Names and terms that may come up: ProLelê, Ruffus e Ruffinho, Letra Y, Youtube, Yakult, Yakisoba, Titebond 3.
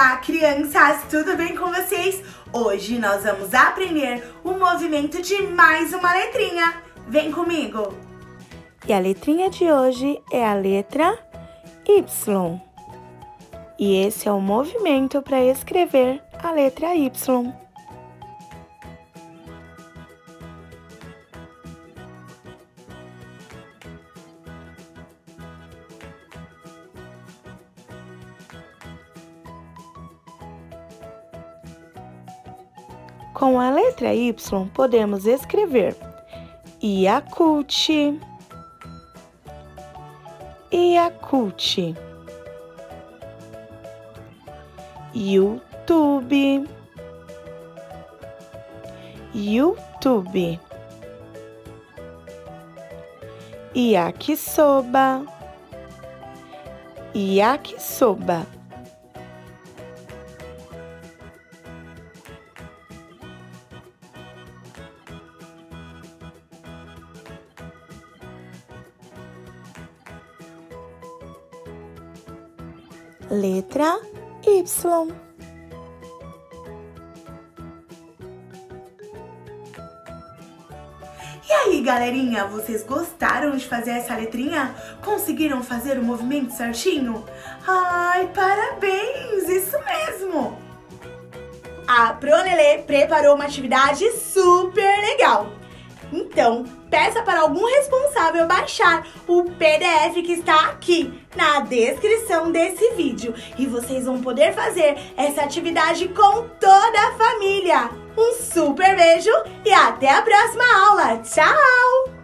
Olá, crianças! Tudo bem com vocês? Hoje nós vamos aprender o movimento de mais uma letrinha. Vem comigo! E a letrinha de hoje é a letra Y. E esse é o movimento para escrever a letra Y. Com a letra Y, podemos escrever Yakult, Yakult, Youtube, Youtube, Yakisoba, Yakisoba. Letra Y. E aí, galerinha, vocês gostaram de fazer essa letrinha? Conseguiram fazer o movimento certinho? Ai, parabéns! Isso mesmo! A ProLelê preparou uma atividade super legal! Então, peça para algum responsável baixar o PDF que está aqui na descrição desse vídeo. E vocês vão poder fazer essa atividade com toda a família. Um super beijo e até a próxima aula. Tchau!